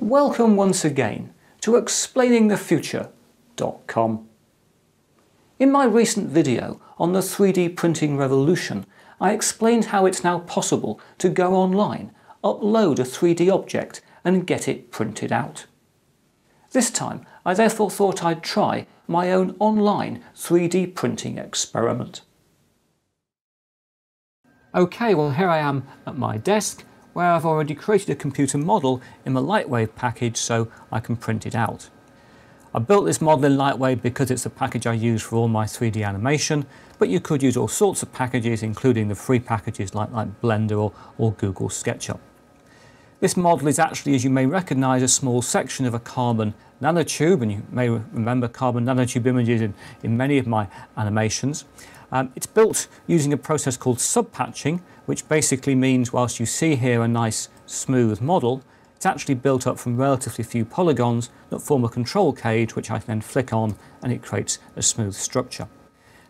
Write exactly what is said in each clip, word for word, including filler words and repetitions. Welcome once again to Explaining The Future dot com. In my recent video on the three D printing revolution, I explained how it's now possible to go online, upload a three D object and get it printed out. This time I therefore thought I'd try my own online three D printing experiment. Okay, well here I am at my desk, where I've already created a computer model in my LightWave package so I can print it out. I built this model in LightWave because it's the package I use for all my three D animation, but you could use all sorts of packages including the free packages like, like Blender or, or Google SketchUp. This model is actually, as you may recognise, a small section of a carbon nanotube, and you may remember carbon nanotube images in, in many of my animations. Um, it's built using a process called subpatching, which basically means whilst you see here a nice smooth model, it's actually built up from relatively few polygons that form a control cage which I can then flick on and it creates a smooth structure.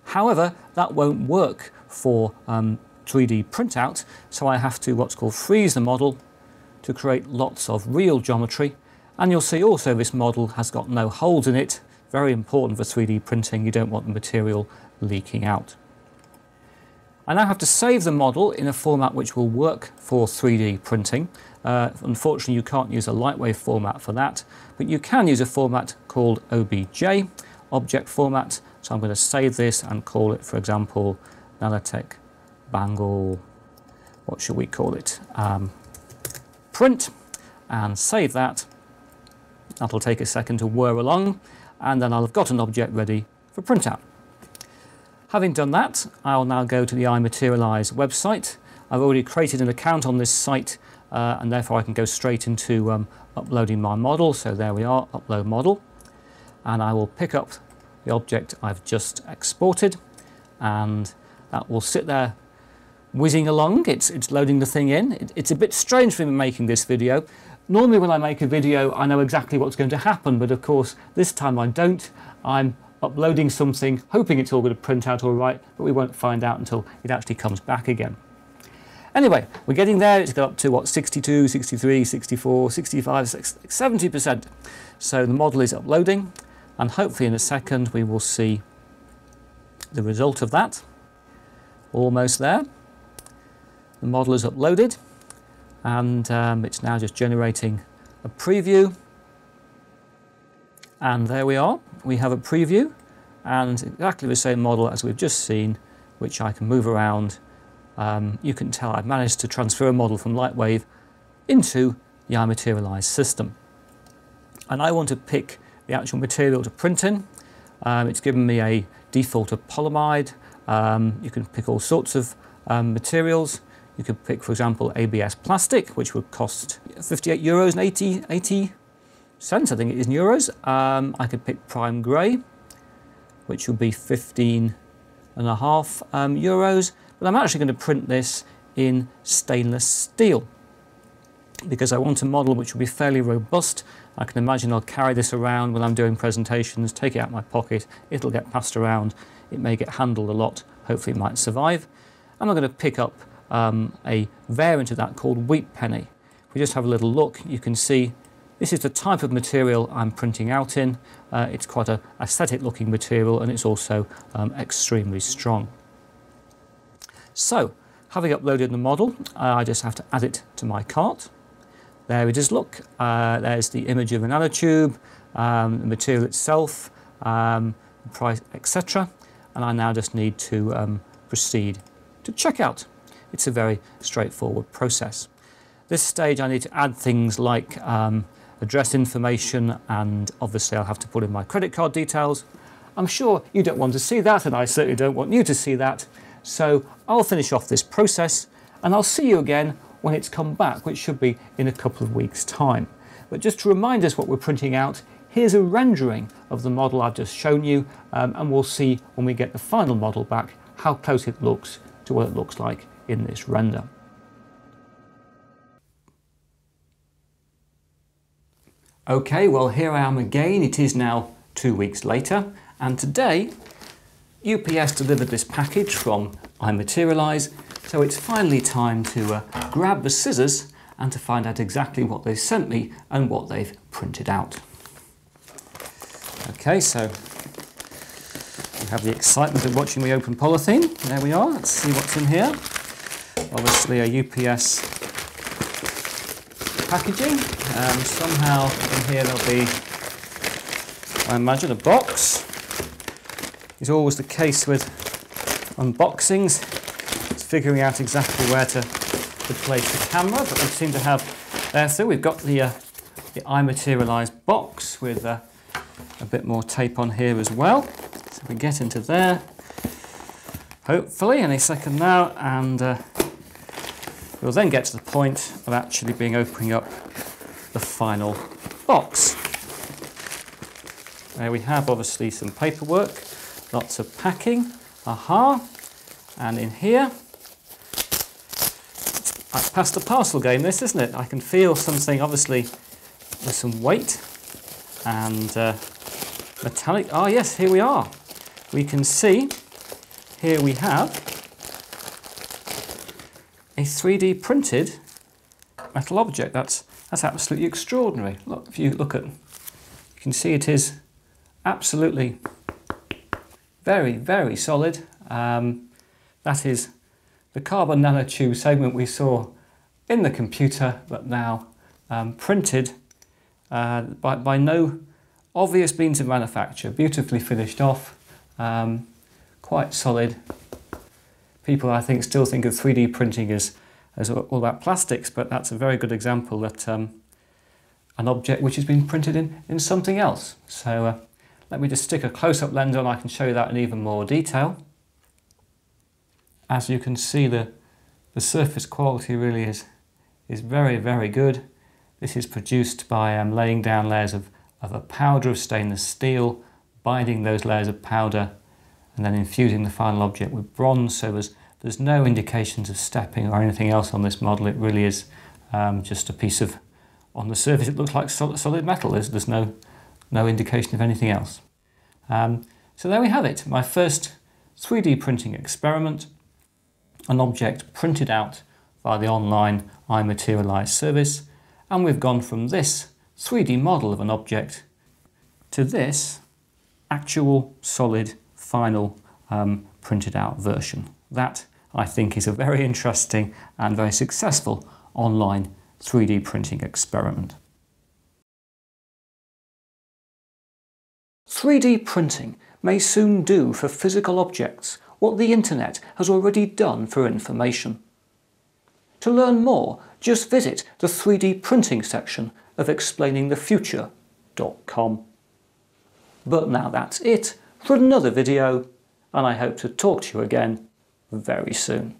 However, that won't work for um, three D printout, so I have to what's called freeze the model to create lots of real geometry, and you'll see also this model has got no holes in it. Very important for three D printing, you don't want the material leaking out. I now have to save the model in a format which will work for three D printing. Uh, unfortunately you can't use a LightWave format for that, but you can use a format called O B J, object format, so I'm going to save this and call it, for example, nanotech bangle, what should we call it, um, print, and save that. That'll take a second to whir along, and then I'll have got an object ready for printout. Having done that, I'll now go to the i.Materialize website. I've already created an account on this site, uh, and therefore I can go straight into um, uploading my model. So there we are, upload model. And I will pick up the object I've just exported, and that will sit there whizzing along. It's, it's loading the thing in. It, it's a bit strange for me making this video. Normally when I make a video I know exactly what's going to happen, but of course this time I don't. I'm uploading something hoping it's all going to print out alright, but we won't find out until it actually comes back again. Anyway, we're getting there. It's got up to what, sixty-two, sixty-three, sixty-four, sixty-five, seventy percent. So the model is uploading, and hopefully in a second we will see the result of that. Almost there. The model is uploaded, and um, it's now just generating a preview, and there we are, we have a preview and exactly the same model as we've just seen, which I can move around. Um, you can tell I've managed to transfer a model from LightWave into the i.Materialize system, and I want to pick the actual material to print in. Um, it's given me a default of polyamide. Um, you can pick all sorts of um, materials. You could pick, for example, A B S plastic, which would cost fifty-eight euros and eighty cents, I think it is, in euros. Um, I could pick prime grey, which would be fifteen and a half um, euros. But I'm actually going to print this in stainless steel because I want a model which will be fairly robust. I can imagine I'll carry this around when I'm doing presentations, take it out of my pocket, it'll get passed around, it may get handled a lot, hopefully it might survive. And I'm going to pick up Um, a variant of that called wheat penny. If we just have a little look, you can see this is the type of material I'm printing out in. Uh, it's quite an aesthetic looking material, and it's also um, extremely strong. So having uploaded the model, uh, I just have to add it to my cart. There it is, look, uh, there's the image of a nanotube, um, the material itself, um, the price, et cetera. And I now just need to um, proceed to checkout. It's a very straightforward process. This stage I need to add things like um, address information, and obviously I'll have to put in my credit card details. I'm sure you don't want to see that, and I certainly don't want you to see that. So I'll finish off this process and I'll see you again when it's come back, which should be in a couple of weeks' time. But just to remind us what we're printing out, here's a rendering of the model I've just shown you, um, and we'll see when we get the final model back how close it looks to what it looks like in this render. Okay, well here I am again. It is now two weeks later, and today U P S delivered this package from i.Materialize, so it's finally time to uh, grab the scissors and to find out exactly what they sent me and what they've printed out. Okay, so you have the excitement of watching me open polythene. There we are. Let's see what's in here. Obviously a U P S packaging. Um, somehow in here there'll be, I imagine, a box. It's always the case with unboxings. It's figuring out exactly where to, to place the camera, but we seem to have there. So we've got the, uh, the i.Materialize box with uh, a bit more tape on here as well. So we get into there, hopefully, any second now, and uh, we'll then get to the point of actually being opening up the final box. There we have obviously some paperwork, lots of packing, aha, and in here, that's past the parcel game this, isn't it? I can feel something obviously with some weight and uh, metallic. Ah, yes, here we are. We can see, here we have a three D printed metal object. That's, that's absolutely extraordinary. Look, if you look at, you can see it is absolutely very, very solid. Um, that is the carbon nanotube segment we saw in the computer, but now um, printed uh, by, by no obvious means of manufacture. Beautifully finished off, um, quite solid. People, I think, still think of three D printing as, as all about plastics, but that's a very good example that um, an object which has been printed in, in something else. So uh, let me just stick a close-up lens on, I can show you that in even more detail. As you can see, the, the surface quality really is, is very, very good. This is produced by um, laying down layers of, of a powder of stainless steel, binding those layers of powder, and then infusing the final object with bronze. So there's, there's no indications of stepping or anything else on this model. It really is um, just a piece of, on the surface it looks like solid, solid metal. There's, there's no, no indication of anything else. Um, so there we have it, my first three D printing experiment, an object printed out by the online i.Materialize service, and we've gone from this three D model of an object to this actual solid final um, printed out version. That, I think, is a very interesting and very successful online three D printing experiment. three D printing may soon do for physical objects what the internet has already done for information. To learn more, just visit the three D printing section of Explaining The Future dot com. But now that's it for another video, and I hope to talk to you again very soon.